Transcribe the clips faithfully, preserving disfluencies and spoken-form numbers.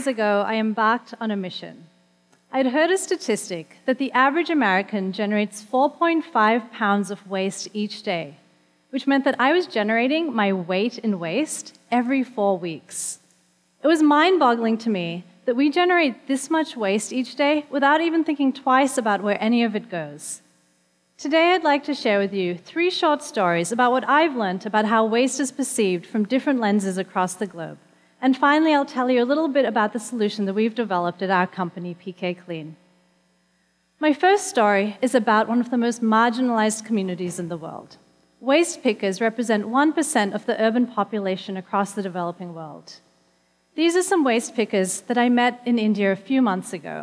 years ago, I embarked on a mission. I'd heard a statistic that the average American generates four point five pounds of waste each day, which meant that I was generating my weight in waste every four weeks. It was mind-boggling to me that we generate this much waste each day without even thinking twice about where any of it goes. Today, I'd like to share with you three short stories about what I've learned about how waste is perceived from different lenses across the globe. And finally, I'll tell you a little bit about the solution that we've developed at our company, P K Clean. My first story is about one of the most marginalized communities in the world. Waste pickers represent one percent of the urban population across the developing world. These are some waste pickers that I met in India a few months ago.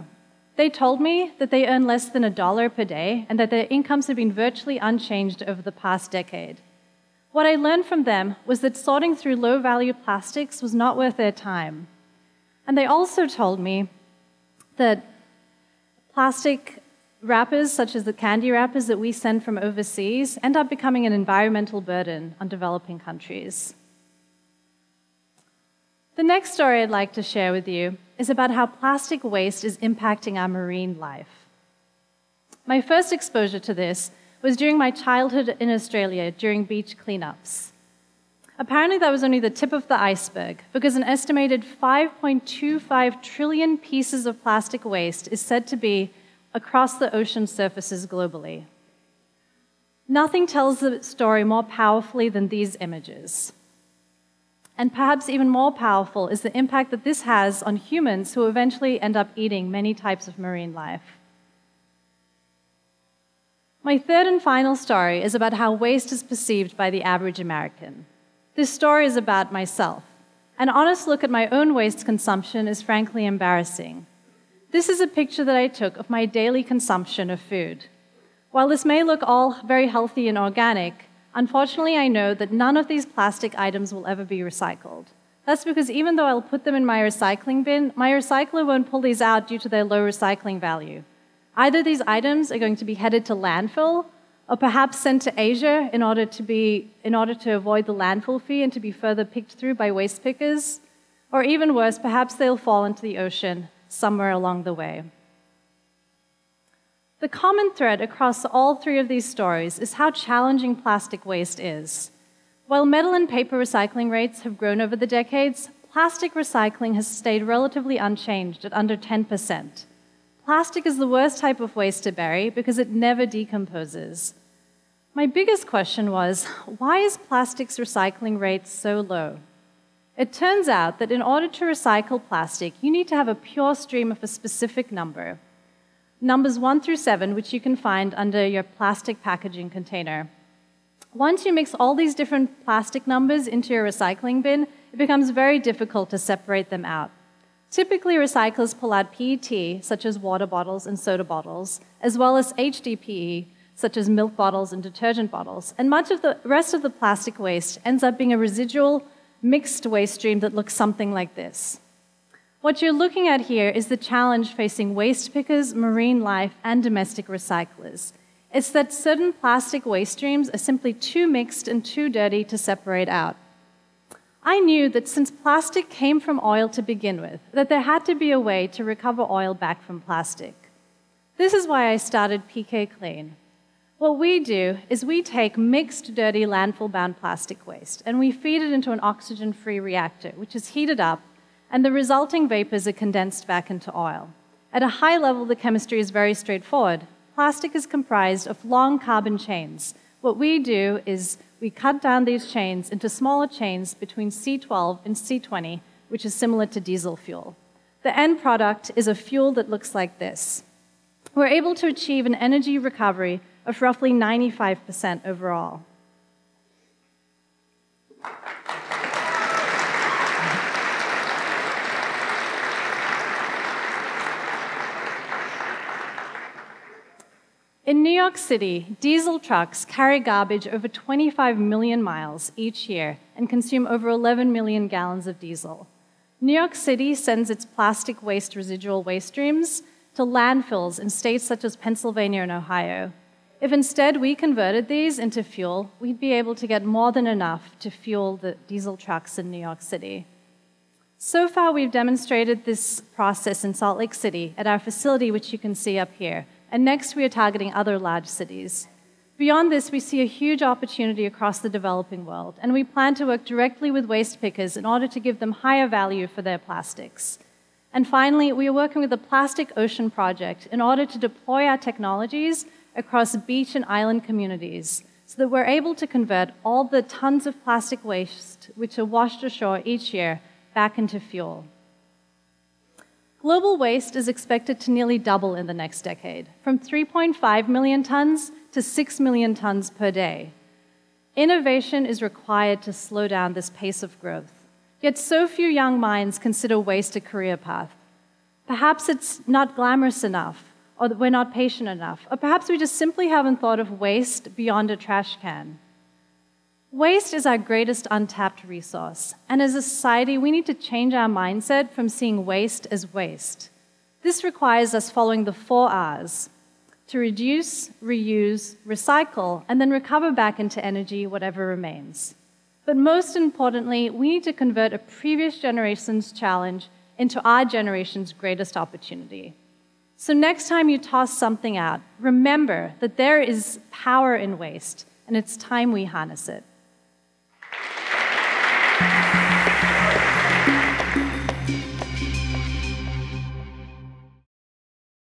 They told me that they earn less than a dollar per day and that their incomes have been virtually unchanged over the past decade. What I learned from them was that sorting through low-value plastics was not worth their time. And they also told me that plastic wrappers, such as the candy wrappers that we send from overseas, end up becoming an environmental burden on developing countries. The next story I'd like to share with you is about how plastic waste is impacting our marine life. My first exposure to this was during my childhood in Australia during beach cleanups. Apparently that was only the tip of the iceberg, because an estimated five point two five trillion pieces of plastic waste is said to be across the ocean surfaces globally. Nothing tells the story more powerfully than these images. And perhaps even more powerful is the impact that this has on humans who eventually end up eating many types of marine life. My third and final story is about how waste is perceived by the average American. This story is about myself. An honest look at my own waste consumption is frankly embarrassing. This is a picture that I took of my daily consumption of food. While this may look all very healthy and organic, unfortunately I know that none of these plastic items will ever be recycled. That's because even though I'll put them in my recycling bin, my recycler won't pull these out due to their low recycling value. Either these items are going to be headed to landfill or perhaps sent to Asia in order to, be, in order to avoid the landfill fee and to be further picked through by waste pickers. Or even worse, perhaps they'll fall into the ocean somewhere along the way. The common thread across all three of these stories is how challenging plastic waste is. While metal and paper recycling rates have grown over the decades, plastic recycling has stayed relatively unchanged at under ten percent. Plastic is the worst type of waste to bury because it never decomposes. My biggest question was, why is plastic's recycling rate so low? It turns out that in order to recycle plastic, you need to have a pure stream of a specific number. Numbers one through seven, which you can find under your plastic packaging container. Once you mix all these different plastic numbers into your recycling bin, it becomes very difficult to separate them out. Typically, recyclers pull out P E T, such as water bottles and soda bottles, as well as H D P E, such as milk bottles and detergent bottles, and much of the rest of the plastic waste ends up being a residual mixed waste stream that looks something like this. What you're looking at here is the challenge facing waste pickers, marine life, and domestic recyclers. It's that certain plastic waste streams are simply too mixed and too dirty to separate out. I knew that since plastic came from oil to begin with, that there had to be a way to recover oil back from plastic. This is why I started P K Clean. What we do is we take mixed, dirty, landfill-bound plastic waste, and we feed it into an oxygen-free reactor, which is heated up, and the resulting vapors are condensed back into oil. At a high level, the chemistry is very straightforward. Plastic is comprised of long carbon chains. What we do is we cut down these chains into smaller chains between C twelve and C twenty, which is similar to diesel fuel. The end product is a fuel that looks like this. We're able to achieve an energy recovery of roughly ninety-five percent overall. In New York City, diesel trucks carry garbage over twenty-five million miles each year and consume over eleven million gallons of diesel. New York City sends its plastic waste residual waste streams to landfills in states such as Pennsylvania and Ohio. If instead we converted these into fuel, we'd be able to get more than enough to fuel the diesel trucks in New York City. So far, we've demonstrated this process in Salt Lake City at our facility, which you can see up here. And next, we are targeting other large cities. Beyond this, we see a huge opportunity across the developing world, and we plan to work directly with waste pickers in order to give them higher value for their plastics. And finally, we are working with the Plastic Ocean Project in order to deploy our technologies across beach and island communities, so that we're able to convert all the tons of plastic waste which are washed ashore each year back into fuel. Global waste is expected to nearly double in the next decade, from three point five million tons to six million tons per day. Innovation is required to slow down this pace of growth, yet so few young minds consider waste a career path. Perhaps it's not glamorous enough, or that we're not patient enough, or perhaps we just simply haven't thought of waste beyond a trash can. Waste is our greatest untapped resource, and as a society, we need to change our mindset from seeing waste as waste. This requires us following the four R's: to reduce, reuse, recycle, and then recover back into energy whatever remains. But most importantly, we need to convert a previous generation's challenge into our generation's greatest opportunity. So next time you toss something out, remember that there is power in waste, and it's time we harness it.